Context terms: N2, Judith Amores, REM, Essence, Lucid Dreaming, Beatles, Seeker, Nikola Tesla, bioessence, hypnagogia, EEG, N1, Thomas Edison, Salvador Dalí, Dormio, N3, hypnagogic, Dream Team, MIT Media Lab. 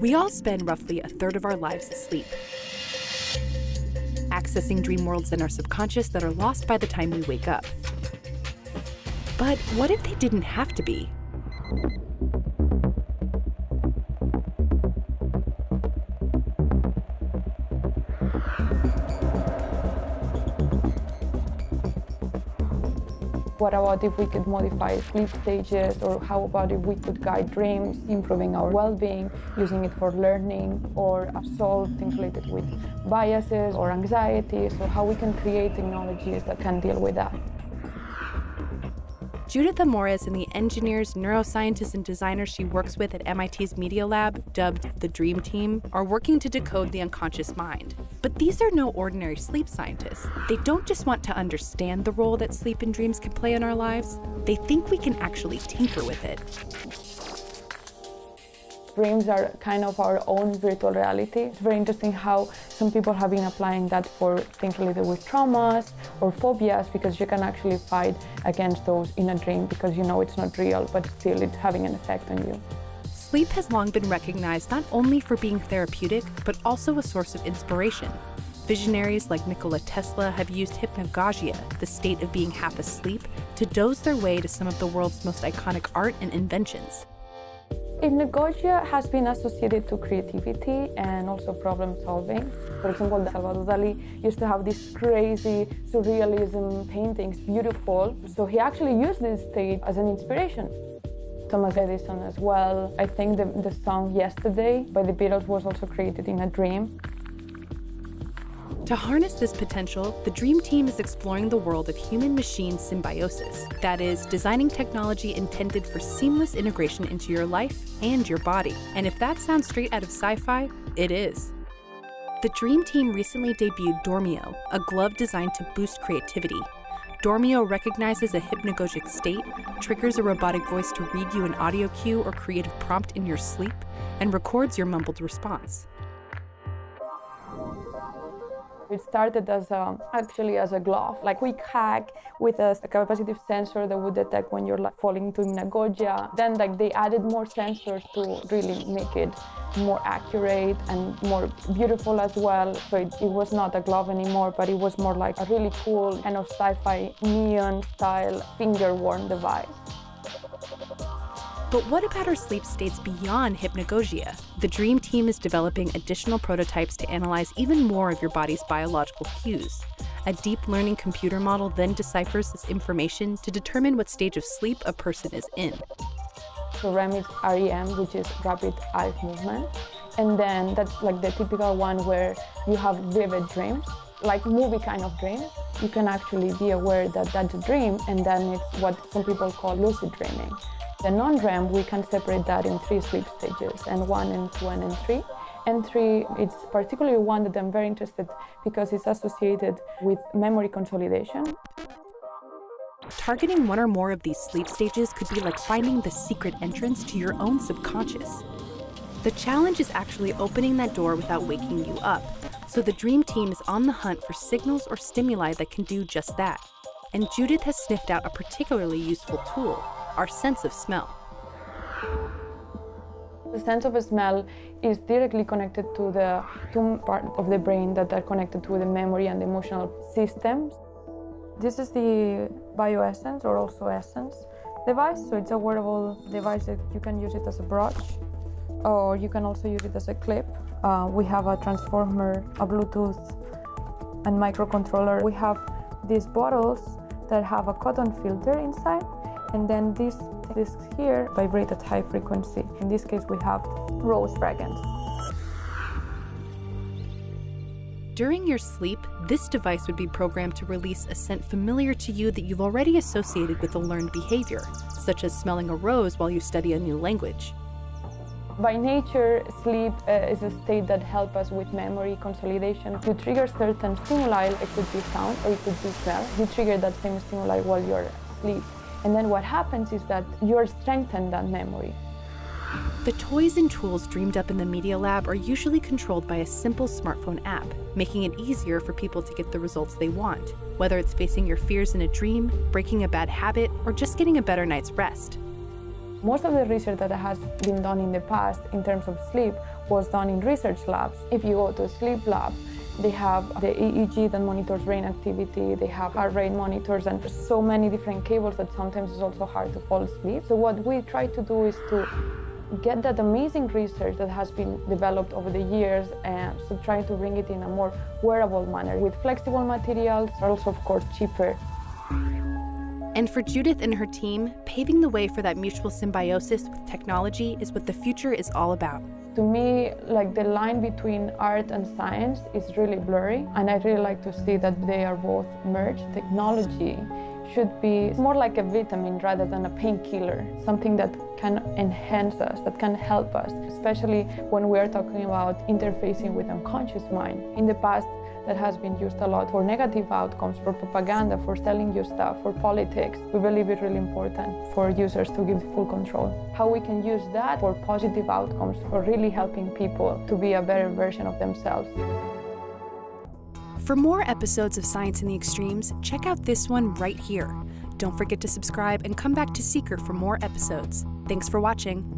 We all spend roughly a third of our lives asleep, accessing dream worlds in our subconscious that are lost by the time we wake up. But what if they didn't have to be? What about if we could modify sleep stages, or how about if we could guide dreams, improving our well-being, using it for learning, or solve things related with biases or anxieties, or how we can create technologies that can deal with that. Judith Amores and the engineers, neuroscientists, and designers she works with at MIT's Media Lab, dubbed the Dream Team, are working to decode the unconscious mind. But these are no ordinary sleep scientists. They don't just want to understand the role that sleep and dreams can play in our lives. They think we can actually tinker with it. Dreams are kind of our own virtual reality. It's very interesting how some people have been applying that for things related with traumas or phobias, because you can actually fight against those in a dream because you know it's not real, but still it's having an effect on you. Sleep has long been recognized not only for being therapeutic, but also a source of inspiration. Visionaries like Nikola Tesla have used hypnagogia, the state of being half asleep, to doze their way to some of the world's most iconic art and inventions. Hypnagogia has been associated to creativity and also problem solving. For example, Salvador Dalí used to have these crazy surrealism paintings, beautiful. So he actually used this state as an inspiration. Thomas Edison as well. I think the song Yesterday by the Beatles was also created in a dream. To harness this potential, the Dream Team is exploring the world of human-machine symbiosis, that is, designing technology intended for seamless integration into your life and your body. And if that sounds straight out of sci-fi, it is. The Dream Team recently debuted Dormio, a glove designed to boost creativity. Dormio recognizes a hypnagogic state, triggers a robotic voice to read you an audio cue or creative prompt in your sleep, and records your mumbled response. It started as actually as a glove, like quick hack with a capacitive sensor that would detect when you're like falling into hypnagogia. Then like they added more sensors to really make it more accurate and more beautiful as well. So it was not a glove anymore, but it was more like a really cool kind of sci-fi neon style finger-worn device. But what about our sleep states beyond hypnagogia? The Dream Team is developing additional prototypes to analyze even more of your body's biological cues. A deep learning computer model then deciphers this information to determine what stage of sleep a person is in. So REM is REM, which is rapid eye movement. And then that's like the typical one where you have vivid dreams, like movie kind of dreams. You can actually be aware that that's a dream, and then it's what some people call lucid dreaming. The non-REM, we can separate that in three sleep stages, N1, N2, and N3. N3, it's particularly one that I'm very interested because it's associated with memory consolidation. Targeting one or more of these sleep stages could be like finding the secret entrance to your own subconscious. The challenge is actually opening that door without waking you up. So the Dream Team is on the hunt for signals or stimuli that can do just that. And Judith has sniffed out a particularly useful tool: our sense of smell. The sense of smell is directly connected to the two parts of the brain that are connected to the memory and the emotional systems. This is the bioessence, or also essence device. So it's a wearable device that you can use it as a brooch, or you can also use it as a clip. We have a transformer, a Bluetooth, and microcontroller. We have these bottles that have a cotton filter inside. And then these discs here vibrate at high frequency. In this case, we have rose fragrance. During your sleep, this device would be programmed to release a scent familiar to you that you've already associated with a learned behavior, such as smelling a rose while you study a new language. By nature, sleep is a state that helps us with memory consolidation. You trigger certain stimuli, it could be sound or it could be smell. You trigger that same stimuli while you're asleep. And then what happens is that you're strengthened that memory. The toys and tools dreamed up in the Media Lab are usually controlled by a simple smartphone app, making it easier for people to get the results they want, whether it's facing your fears in a dream, breaking a bad habit, or just getting a better night's rest. Most of the research that has been done in the past in terms of sleep was done in research labs. If you go to a sleep lab, they have the EEG that monitors brain activity, they have heart rate monitors, and so many different cables that sometimes it's also hard to fall asleep. So what we try to do is to get that amazing research that has been developed over the years and so try to bring it in a more wearable manner with flexible materials, but also, of course, cheaper. And for Judith and her team, paving the way for that mutual symbiosis with technology is what the future is all about. To me, like, the line between art and science is really blurry, and I really like to see that they are both merged. Technology should be more like a vitamin rather than a painkiller, something that can enhance us, that can help us, especially when we are talking about interfacing with unconscious mind. In the past, that has been used a lot for negative outcomes, for propaganda, for selling you stuff, for politics. We believe it's really important for users to give full control. How we can use that for positive outcomes, for really helping people to be a better version of themselves. For more episodes of Science in the Extremes, check out this one right here. Don't forget to subscribe and come back to Seeker for more episodes. Thanks for watching.